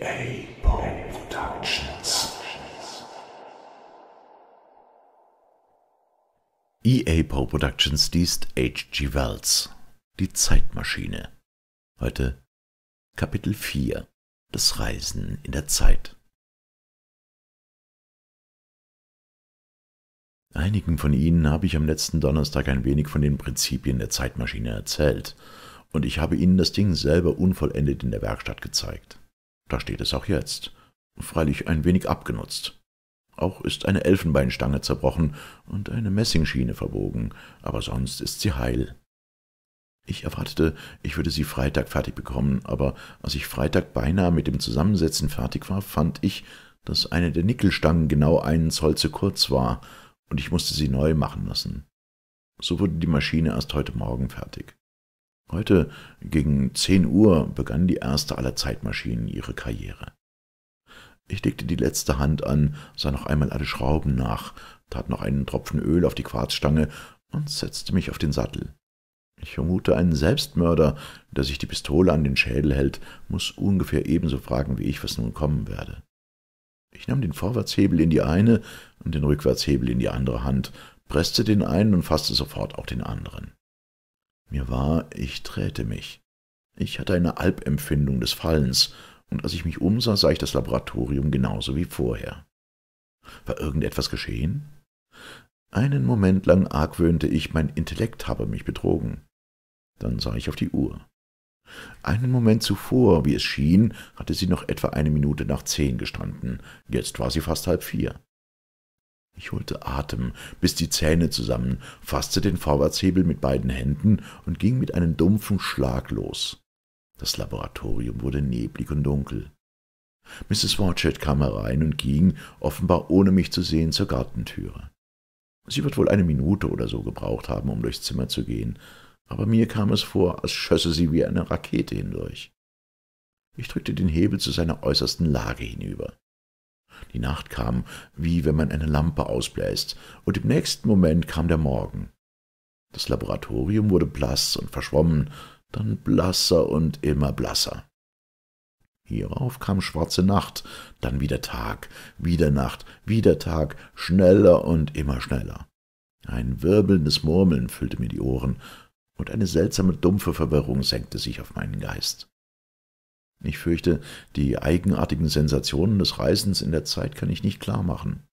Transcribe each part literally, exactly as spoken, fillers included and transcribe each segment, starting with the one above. H G Poe Productions. H G Poe Productions liest H G Wells, Die Zeitmaschine. Heute Kapitel vier, das Reisen in der Zeit. Einigen von Ihnen habe ich am letzten Donnerstag ein wenig von den Prinzipien der Zeitmaschine erzählt, und ich habe Ihnen das Ding selber unvollendet in der Werkstatt gezeigt. Da steht es auch jetzt, freilich ein wenig abgenutzt. Auch ist eine Elfenbeinstange zerbrochen und eine Messingschiene verbogen, aber sonst ist sie heil. Ich erwartete, ich würde sie Freitag fertig bekommen, aber als ich Freitag beinahe mit dem Zusammensetzen fertig war, fand ich, dass eine der Nickelstangen genau einen Zoll zu kurz war, und ich musste sie neu machen lassen. So wurde die Maschine erst heute Morgen fertig. Heute, gegen zehn Uhr, begann die erste aller Zeitmaschinen ihre Karriere. Ich legte die letzte Hand an, sah noch einmal alle Schrauben nach, tat noch einen Tropfen Öl auf die Quarzstange und setzte mich auf den Sattel. Ich vermute, einen Selbstmörder, der sich die Pistole an den Schädel hält, muss ungefähr ebenso fragen wie ich, was nun kommen werde. Ich nahm den Vorwärtshebel in die eine und den Rückwärtshebel in die andere Hand, presste den einen und fasste sofort auch den anderen. Mir war, ich drehte mich. Ich hatte eine Albempfindung des Fallens, und als ich mich umsah, sah ich das Laboratorium genauso wie vorher. War irgendetwas geschehen? Einen Moment lang argwöhnte ich, mein Intellekt habe mich betrogen. Dann sah ich auf die Uhr. Einen Moment zuvor, wie es schien, hatte sie noch etwa eine Minute nach zehn gestanden. Jetzt war sie fast halb vier. Ich holte Atem, biß die Zähne zusammen, fasste den Vorwärtshebel mit beiden Händen und ging mit einem dumpfen Schlag los. Das Laboratorium wurde neblig und dunkel. Misses Watchett kam herein und ging, offenbar ohne mich zu sehen, zur Gartentüre. Sie wird wohl eine Minute oder so gebraucht haben, um durchs Zimmer zu gehen, aber mir kam es vor, als schösse sie wie eine Rakete hindurch. Ich drückte den Hebel zu seiner äußersten Lage hinüber. Die Nacht kam, wie wenn man eine Lampe ausbläst, und im nächsten Moment kam der Morgen. Das Laboratorium wurde blass und verschwommen, dann blasser und immer blasser. Hierauf kam schwarze Nacht, dann wieder Tag, wieder Nacht, wieder Tag, schneller und immer schneller. Ein wirbelndes Murmeln füllte mir die Ohren, und eine seltsame, dumpfe Verwirrung senkte sich auf meinen Geist. Ich fürchte, die eigenartigen Sensationen des Reisens in der Zeit kann ich nicht klar machen.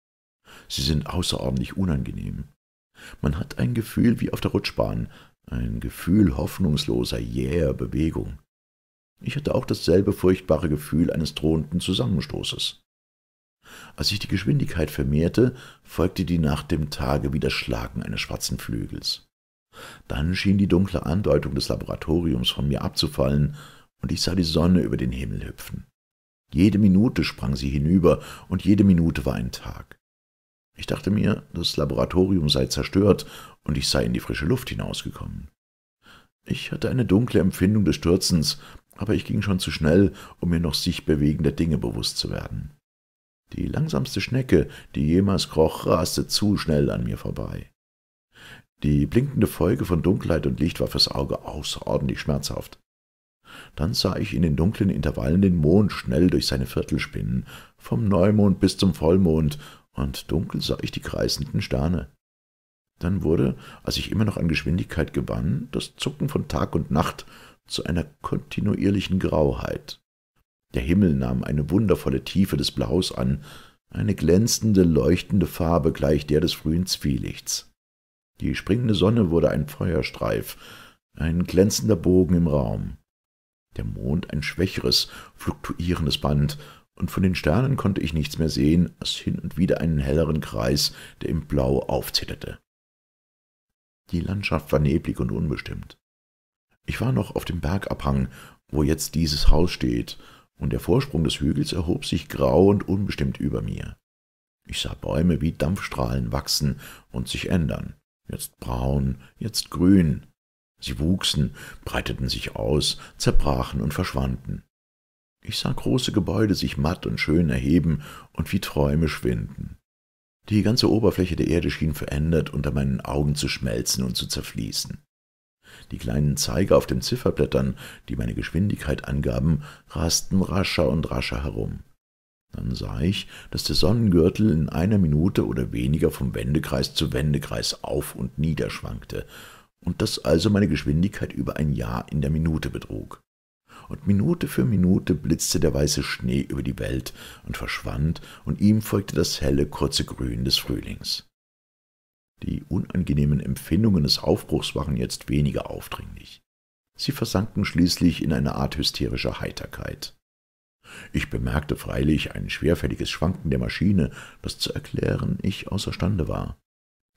Sie sind außerordentlich unangenehm. Man hat ein Gefühl wie auf der Rutschbahn, ein Gefühl hoffnungsloser, jäher Bewegung. Ich hatte auch dasselbe furchtbare Gefühl eines drohenden Zusammenstoßes. Als ich die Geschwindigkeit vermehrte, folgte die Nacht dem Tage wie das Schlagen eines schwarzen Flügels. Dann schien die dunkle Andeutung des Laboratoriums von mir abzufallen, und ich sah die Sonne über den Himmel hüpfen. Jede Minute sprang sie hinüber, und jede Minute war ein Tag. Ich dachte mir, das Laboratorium sei zerstört, und ich sei in die frische Luft hinausgekommen. Ich hatte eine dunkle Empfindung des Stürzens, aber ich ging schon zu schnell, um mir noch sich bewegender Dinge bewusst zu werden. Die langsamste Schnecke, die jemals kroch, raste zu schnell an mir vorbei. Die blinkende Folge von Dunkelheit und Licht war fürs Auge außerordentlich schmerzhaft. Dann sah ich in den dunklen Intervallen den Mond schnell durch seine Viertel spinnen, vom Neumond bis zum Vollmond, und dunkel sah ich die kreisenden Sterne. Dann wurde, als ich immer noch an Geschwindigkeit gewann, das Zucken von Tag und Nacht zu einer kontinuierlichen Grauheit. Der Himmel nahm eine wundervolle Tiefe des Blaus an, eine glänzende, leuchtende Farbe gleich der des frühen Zwielichts. Die springende Sonne wurde ein Feuerstreif, ein glänzender Bogen im Raum. Der Mond ein schwächeres, fluktuierendes Band, und von den Sternen konnte ich nichts mehr sehen, als hin und wieder einen helleren Kreis, der im Blau aufzitterte. Die Landschaft war neblig und unbestimmt. Ich war noch auf dem Bergabhang, wo jetzt dieses Haus steht, und der Vorsprung des Hügels erhob sich grau und unbestimmt über mir. Ich sah Bäume wie Dampfstrahlen wachsen und sich ändern, jetzt braun, jetzt grün. Sie wuchsen, breiteten sich aus, zerbrachen und verschwanden. Ich sah große Gebäude sich matt und schön erheben und wie Träume schwinden. Die ganze Oberfläche der Erde schien verändert, unter meinen Augen zu schmelzen und zu zerfließen. Die kleinen Zeiger auf den Zifferblättern, die meine Geschwindigkeit angaben, rasten rascher und rascher herum. Dann sah ich, dass der Sonnengürtel in einer Minute oder weniger vom Wendekreis zu Wendekreis auf- und niederschwankte und dass also meine Geschwindigkeit über ein Jahr in der Minute betrug. Und Minute für Minute blitzte der weiße Schnee über die Welt und verschwand, und ihm folgte das helle, kurze Grün des Frühlings. Die unangenehmen Empfindungen des Aufbruchs waren jetzt weniger aufdringlich. Sie versanken schließlich in eine Art hysterischer Heiterkeit. Ich bemerkte freilich ein schwerfälliges Schwanken der Maschine, das zu erklären ich außerstande war.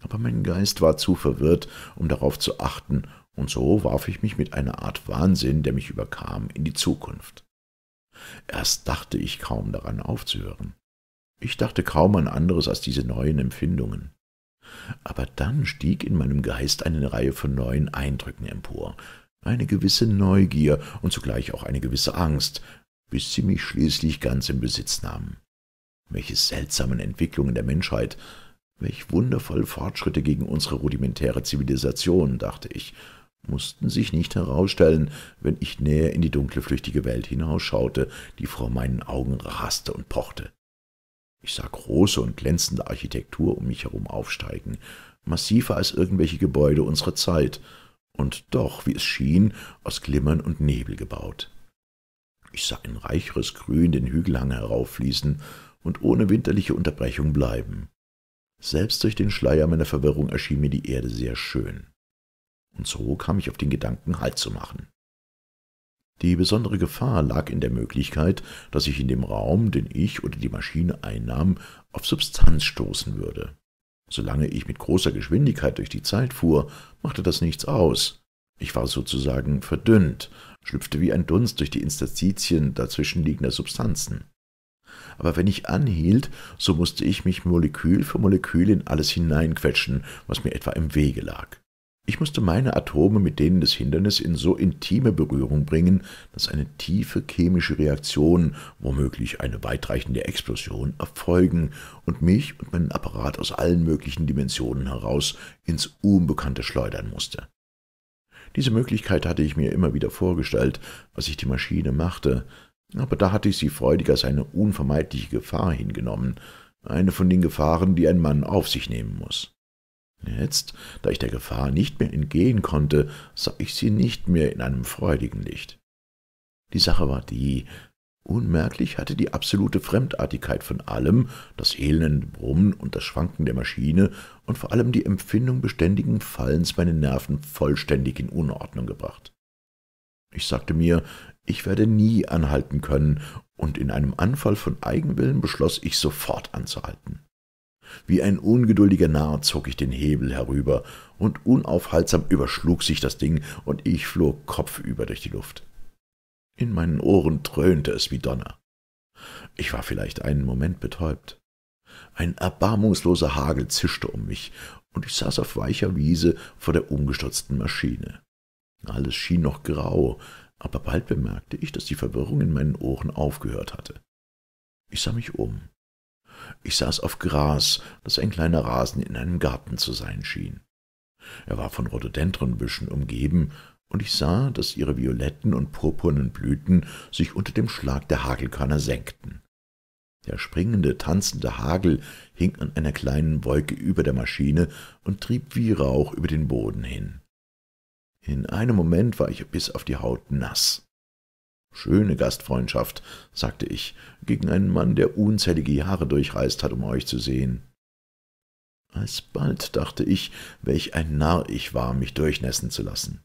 Aber mein Geist war zu verwirrt, um darauf zu achten, und so warf ich mich mit einer Art Wahnsinn, der mich überkam, in die Zukunft. Erst dachte ich kaum daran aufzuhören. Ich dachte kaum an anderes als diese neuen Empfindungen. Aber dann stieg in meinem Geist eine Reihe von neuen Eindrücken empor, eine gewisse Neugier und zugleich auch eine gewisse Angst, bis sie mich schließlich ganz in Besitz nahmen. Welche seltsamen Entwicklungen der Menschheit, welch wundervolle Fortschritte gegen unsere rudimentäre Zivilisation, dachte ich, mussten sich nicht herausstellen, wenn ich näher in die dunkle, flüchtige Welt hinausschaute, die vor meinen Augen raste und pochte. Ich sah große und glänzende Architektur um mich herum aufsteigen, massiver als irgendwelche Gebäude unserer Zeit, und doch, wie es schien, aus Glimmern und Nebel gebaut. Ich sah ein reicheres Grün den Hügelhang herauffließen und ohne winterliche Unterbrechung bleiben. Selbst durch den Schleier meiner Verwirrung erschien mir die Erde sehr schön. Und so kam ich auf den Gedanken, Halt zu machen. Die besondere Gefahr lag in der Möglichkeit, dass ich in dem Raum, den ich oder die Maschine einnahm, auf Substanz stoßen würde. Solange ich mit großer Geschwindigkeit durch die Zeit fuhr, machte das nichts aus. Ich war sozusagen verdünnt, schlüpfte wie ein Dunst durch die Interstitien dazwischenliegender Substanzen. Aber wenn ich anhielt, so musste ich mich Molekül für Molekül in alles hineinquetschen, was mir etwa im Wege lag. Ich musste meine Atome mit denen des Hindernisses in so intime Berührung bringen, dass eine tiefe chemische Reaktion, womöglich eine weitreichende Explosion, erfolgen und mich und meinen Apparat aus allen möglichen Dimensionen heraus ins Unbekannte schleudern musste. Diese Möglichkeit hatte ich mir immer wieder vorgestellt, als ich die Maschine machte, aber da hatte ich sie freudig als eine unvermeidliche Gefahr hingenommen, eine von den Gefahren, die ein Mann auf sich nehmen muss. Jetzt, da ich der Gefahr nicht mehr entgehen konnte, sah ich sie nicht mehr in einem freudigen Licht. Die Sache war die, unmerklich hatte die absolute Fremdartigkeit von allem, das elende Brummen und das Schwanken der Maschine und vor allem die Empfindung beständigen Fallens meine Nerven vollständig in Unordnung gebracht. Ich sagte mir, ich werde nie anhalten können, und in einem Anfall von Eigenwillen beschloss ich, sofort anzuhalten. Wie ein ungeduldiger Narr zog ich den Hebel herüber, und unaufhaltsam überschlug sich das Ding, und ich flog kopfüber durch die Luft. In meinen Ohren dröhnte es wie Donner. Ich war vielleicht einen Moment betäubt. Ein erbarmungsloser Hagel zischte um mich, und ich saß auf weicher Wiese vor der umgestürzten Maschine. Alles schien noch grau, aber bald bemerkte ich, dass die Verwirrung in meinen Ohren aufgehört hatte. Ich sah mich um. Ich saß auf Gras, das ein kleiner Rasen in einem Garten zu sein schien. Er war von Rhododendronbüschen umgeben, und ich sah, dass ihre violetten und purpurnen Blüten sich unter dem Schlag der Hagelkörner senkten. Der springende, tanzende Hagel hing an einer kleinen Wolke über der Maschine und trieb wie Rauch über den Boden hin. In einem Moment war ich bis auf die Haut nass. »Schöne Gastfreundschaft«, sagte ich, »gegen einen Mann, der unzählige Jahre durchreist hat, um euch zu sehen.« Alsbald dachte ich, welch ein Narr ich war, mich durchnässen zu lassen.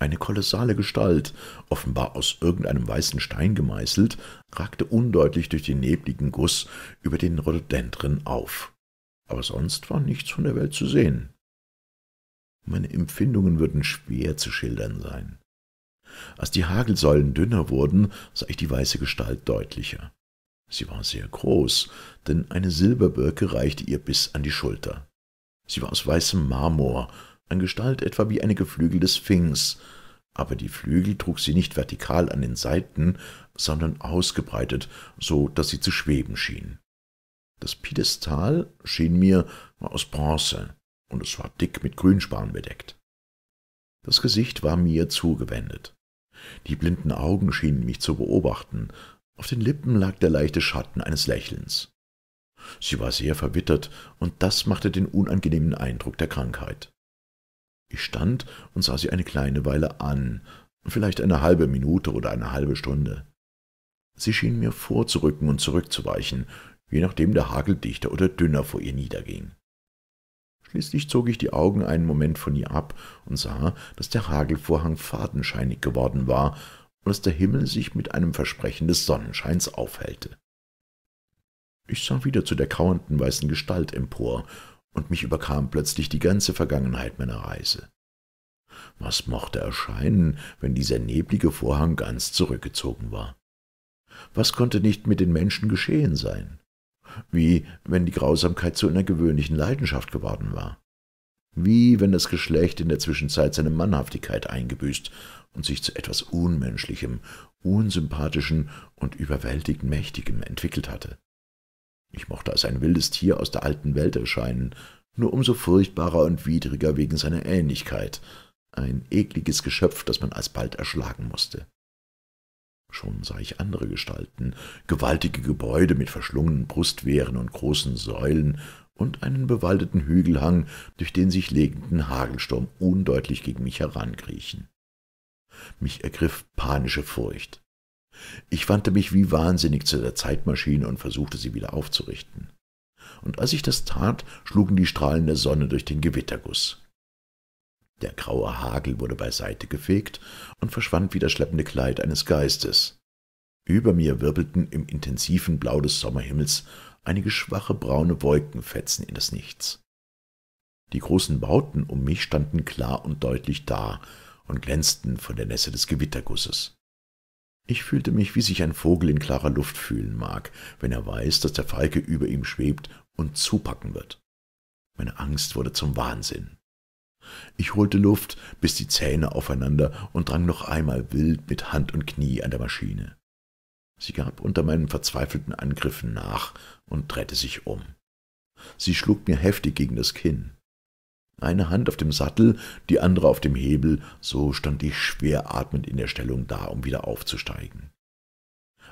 Eine kolossale Gestalt, offenbar aus irgendeinem weißen Stein gemeißelt, ragte undeutlich durch den nebligen Guss über den Rhododendren auf. Aber sonst war nichts von der Welt zu sehen. Meine Empfindungen würden schwer zu schildern sein. Als die Hagelsäulen dünner wurden, sah ich die weiße Gestalt deutlicher. Sie war sehr groß, denn eine Silberbirke reichte ihr bis an die Schulter. Sie war aus weißem Marmor, an Gestalt etwa wie eine geflügelte Sphinx, aber die Flügel trug sie nicht vertikal an den Seiten, sondern ausgebreitet, so dass sie zu schweben schien. Das Piedestal, schien mir, war aus Bronze, und es war dick mit Grünspan bedeckt. Das Gesicht war mir zugewendet. Die blinden Augen schienen mich zu beobachten. Auf den Lippen lag der leichte Schatten eines Lächelns. Sie war sehr verwittert, und das machte den unangenehmen Eindruck der Krankheit. Ich stand und sah sie eine kleine Weile an, vielleicht eine halbe Minute oder eine halbe Stunde. Sie schien mir vorzurücken und zurückzuweichen, je nachdem der Hagel dichter oder dünner vor ihr niederging. Schließlich zog ich die Augen einen Moment von ihr ab und sah, dass der Hagelvorhang fadenscheinig geworden war und dass der Himmel sich mit einem Versprechen des Sonnenscheins aufhellte. Ich sah wieder zu der kauernden weißen Gestalt empor, und mich überkam plötzlich die ganze Vergangenheit meiner Reise. Was mochte erscheinen, wenn dieser neblige Vorhang ganz zurückgezogen war? Was konnte nicht mit den Menschen geschehen sein? Wie, wenn die Grausamkeit zu einer gewöhnlichen Leidenschaft geworden war? Wie, wenn das Geschlecht in der Zwischenzeit seine Mannhaftigkeit eingebüßt und sich zu etwas Unmenschlichem, Unsympathischem und überwältigend Mächtigem entwickelt hatte? Ich mochte als ein wildes Tier aus der alten Welt erscheinen, nur umso furchtbarer und widriger wegen seiner Ähnlichkeit, ein ekliges Geschöpf, das man alsbald erschlagen musste. Schon sah ich andere Gestalten, gewaltige Gebäude mit verschlungenen Brustwehren und großen Säulen und einen bewaldeten Hügelhang, durch den sich legenden Hagelsturm undeutlich gegen mich herankriechen. Mich ergriff panische Furcht. Ich wandte mich wie wahnsinnig zu der Zeitmaschine und versuchte, sie wieder aufzurichten. Und als ich das tat, schlugen die Strahlen der Sonne durch den Gewitterguss. Der graue Hagel wurde beiseite gefegt und verschwand wie das schleppende Kleid eines Geistes. Über mir wirbelten im intensiven Blau des Sommerhimmels einige schwache braune Wolkenfetzen in das Nichts. Die großen Bauten um mich standen klar und deutlich da und glänzten von der Nässe des Gewittergusses. Ich fühlte mich, wie sich ein Vogel in klarer Luft fühlen mag, wenn er weiß, dass der Falke über ihm schwebt und zupacken wird. Meine Angst wurde zum Wahnsinn. Ich holte Luft, biß die Zähne aufeinander und drang noch einmal wild mit Hand und Knie an der Maschine. Sie gab unter meinen verzweifelten Angriffen nach und drehte sich um. Sie schlug mir heftig gegen das Kinn. Eine Hand auf dem Sattel, die andere auf dem Hebel, so stand ich schwer atmend in der Stellung da, um wieder aufzusteigen.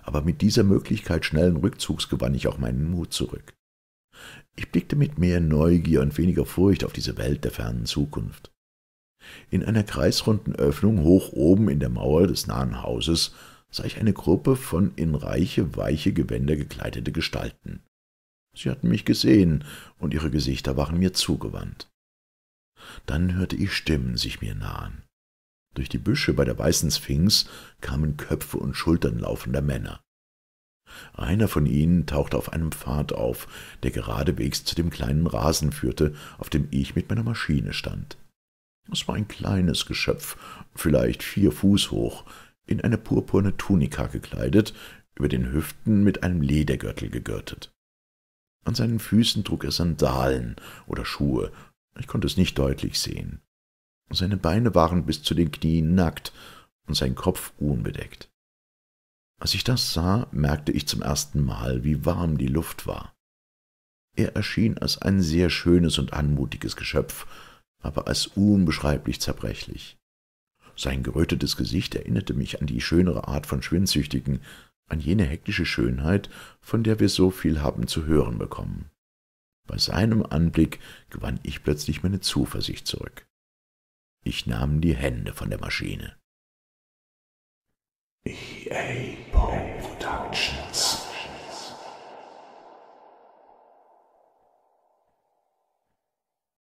Aber mit dieser Möglichkeit schnellen Rückzugs gewann ich auch meinen Mut zurück. Ich blickte mit mehr Neugier und weniger Furcht auf diese Welt der fernen Zukunft. In einer kreisrunden Öffnung hoch oben in der Mauer des nahen Hauses sah ich eine Gruppe von in reiche, weiche Gewänder gekleidete Gestalten. Sie hatten mich gesehen, und ihre Gesichter waren mir zugewandt. Dann hörte ich Stimmen sich mir nahen. Durch die Büsche bei der weißen Sphinx kamen Köpfe und Schultern laufender Männer. Einer von ihnen tauchte auf einem Pfad auf, der geradewegs zu dem kleinen Rasen führte, auf dem ich mit meiner Maschine stand. Es war ein kleines Geschöpf, vielleicht vier Fuß hoch, in eine purpurne Tunika gekleidet, über den Hüften mit einem Ledergürtel gegürtet. An seinen Füßen trug er Sandalen oder Schuhe. Ich konnte es nicht deutlich sehen. Seine Beine waren bis zu den Knien nackt und sein Kopf unbedeckt. Als ich das sah, merkte ich zum ersten Mal, wie warm die Luft war. Er erschien als ein sehr schönes und anmutiges Geschöpf, aber als unbeschreiblich zerbrechlich. Sein gerötetes Gesicht erinnerte mich an die schönere Art von Schwindsüchtigen, an jene hektische Schönheit, von der wir so viel haben zu hören bekommen. Bei seinem Anblick gewann ich plötzlich meine Zuversicht zurück. Ich nahm die Hände von der Maschine. H G Wells Production.